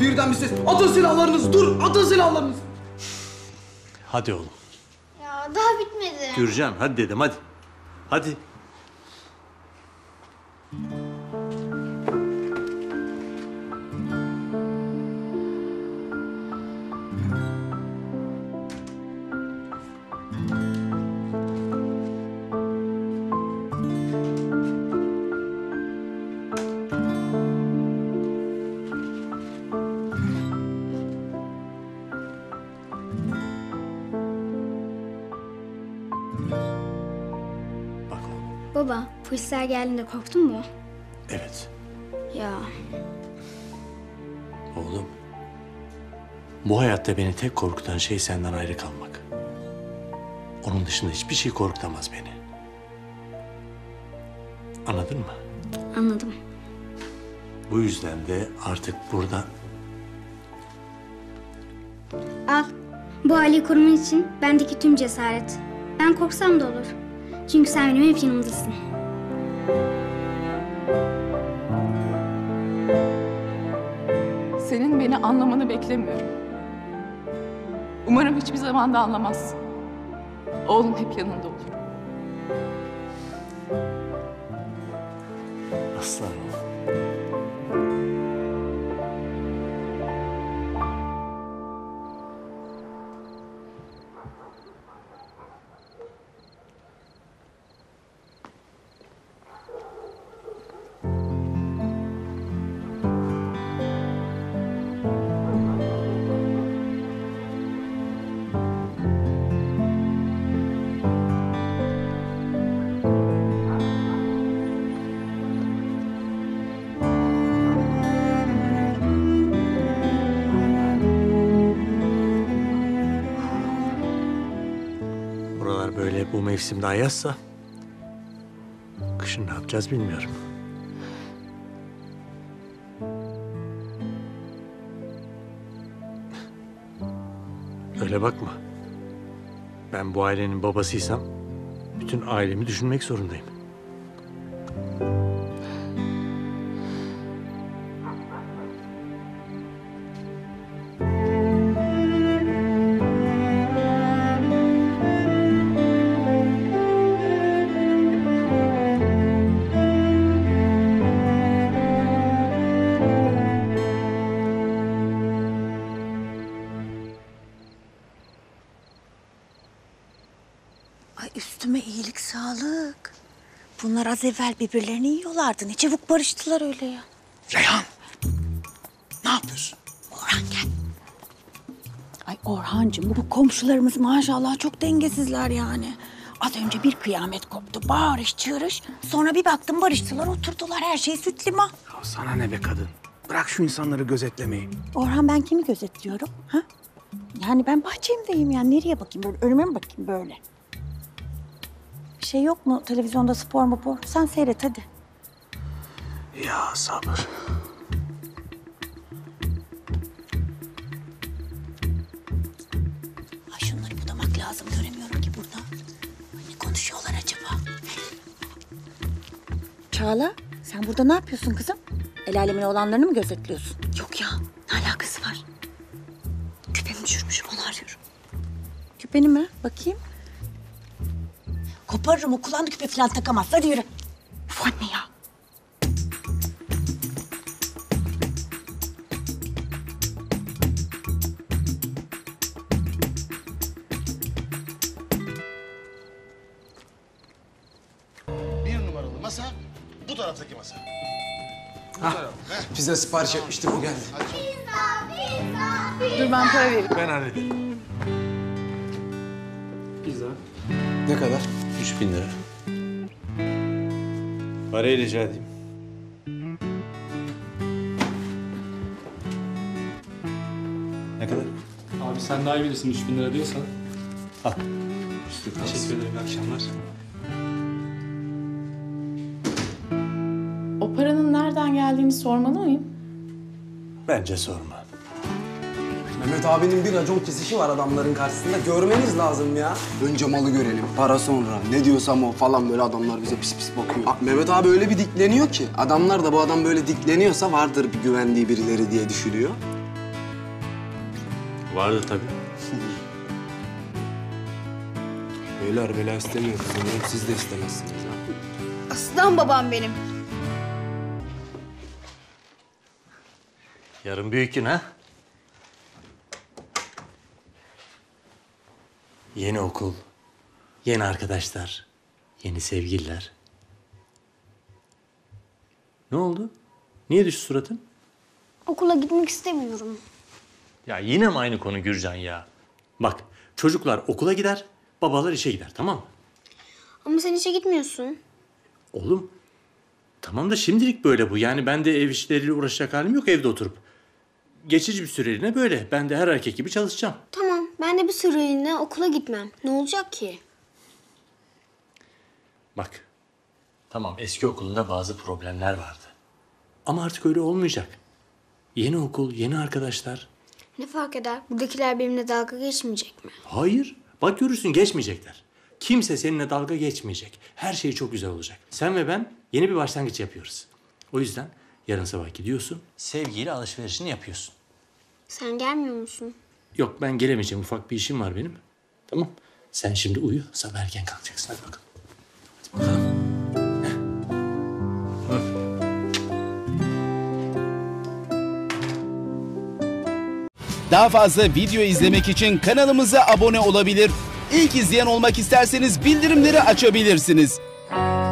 Birden bir ses. Atın silahlarınızı, dur! Atın silahlarınızı! Hadi oğlum. Ya daha bitmedi. Gürcan, hadi dedim, hadi. Hadi. Baba, polisler geldiğinde korktun mu? Evet. Ya. Oğlum, bu hayatta beni tek korkutan şey senden ayrı kalmak. Onun dışında hiçbir şey korkutamaz beni. Anladın mı? Anladım. Bu yüzden de artık burada... Al, bu aileyi koruman için bendeki tüm cesaret. Ben korksam da olur. Çünkü sen benim hep yanımdasın. Senin beni anlamanı beklemiyorum. Umarım hiçbir zaman da anlamazsın. Oğlum hep yanında olur. Aslan oğlum. Böyle bu mevsimde ayazsa, kışın ne yapacağız bilmiyorum. Öyle bakma. Ben bu ailenin babasıysam, bütün ailemi düşünmek zorundayım. Üstüme iyilik sağlık. Bunlar az evvel birbirlerini yiyorlardı. Ne çabuk barıştılar öyle ya. Reyhan! Ne yapıyorsun? Orhan gel. Ay Orhancığım, bu komşularımız maşallah çok dengesizler yani. Az önce bir kıyamet koptu. Bağırış çığırış. Sonra bir baktım barıştılar, oturdular. Her şey süt liman. Ya sana ne be kadın? Bırak şu insanları gözetlemeyi. Orhan, ben kimi gözetliyorum? Ha? Yani ben bahçemdeyim yani. Nereye bakayım? Böyle önüme mi bakayım böyle? Bir şey yok mu? Televizyonda spor mu bu? Sen seyret hadi. Ya sabır. Ay şunları budamak lazım. Göremiyorum ki burada. Ne konuşuyorlar acaba? Çağla, sen burada ne yapıyorsun kızım? El alemin olanlarını mı gözetliyorsun? Yok ya, ne alakası var? Küpemi düşürmüşüm, onu arıyorum. Küpeni mi? Bakayım. Koparırım, o kulağında küpe falan takamaz. Hadi yürü. Uf anne ya. Bir numaralı masa, bu taraftaki masa. Bu taraf. Pizza sipariş etmişti, bu geldi. Pizza. Dur ben para vereyim. Ben hallederim. Pizza. Ne kadar? 3.000 lira. Parayı rica edeyim. Ne kadar? Abi sen daha iyi bilirsin, 3.000 lira diyorsan. Al. Teşekkür ederim, iyi akşamlar. O paranın nereden geldiğini sormalı mıyım? Bence sorma. Mehmet abinin bir racon kesişi var adamların karşısında. Görmeniz lazım ya. Önce malı görelim, para sonra. Ne diyorsam o falan, böyle adamlar bize pis pis bakıyor. Aa, Mehmet abi öyle bir dikleniyor ki. Adamlar da bu adam böyle dikleniyorsa vardır bir güvendiği birileri diye düşünüyor. Vardı tabii. Beyler bela istemiyor kızım. Siz de istemezsiniz. Aslan babam benim. Yarın büyük gün ha? Yeni okul, yeni arkadaşlar, yeni sevgililer. Ne oldu? Niye düştü suratın? Okula gitmek istemiyorum. Ya yine mi aynı konu Gürcan ya? Bak çocuklar okula gider, babalar işe gider, tamam mı? Ama sen işe gitmiyorsun. Oğlum tamam da şimdilik böyle bu. Yani ben de ev işleriyle uğraşacak halim yok evde oturup. Geçici bir süreliğine böyle. Ben de her erkek gibi çalışacağım. Tamam ben de bir süreliğine okula gitmem. Ne olacak ki? Bak tamam eski okulunda bazı problemler vardı. Ama artık öyle olmayacak. Yeni okul, yeni arkadaşlar. Ne fark eder? Buradakiler benimle dalga geçmeyecek mi? Hayır. Bak görürsün geçmeyecekler. Kimse seninle dalga geçmeyecek. Her şey çok güzel olacak. Sen ve ben yeni bir başlangıç yapıyoruz. O yüzden yarın sabah gidiyorsun. Sevgiyle alışverişini yapıyorsun. Sen gelmiyor musun? Yok ben gelemeyeceğim. Ufak bir işim var benim. Tamam. Sen şimdi uyu. Sabah erken kalkacaksın. Hadi bakalım. Hadi bakalım. Daha fazla video izlemek için kanalımıza abone olabilir. İlk izleyen olmak isterseniz bildirimleri açabilirsiniz.